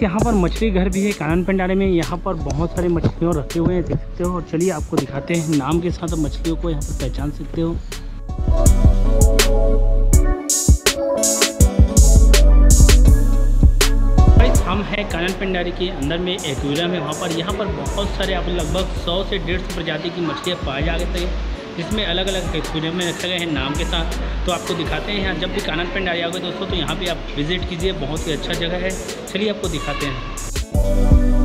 Friends यहाँ पर मछली घर भी है कानन पेंडारी में। यहाँ पर बहुत सारी मछलियों रखे हुए हैं, देख सकते हो। और चलिए आपको दिखाते हैं, नाम के साथ मछलियों को यहाँ पर पहचान सकते हो। गाइस हम है कानन पेंडारी के अंदर में एक्वेरियम है वहाँ पर। यहाँ पर बहुत सारे आप लगभग 100 से 150 प्रजाति की मछलियाँ पाई जा सकती है, जिसमें अलग अलग एक्वेरियम में रखे गए हैं नाम के साथ। तो आपको दिखाते हैं, यहाँ जब भी कानन पेंडारी आओगे दोस्तों तो यहाँ पे आप विज़िट कीजिए, बहुत ही अच्छा जगह है। चलिए आपको दिखाते हैं।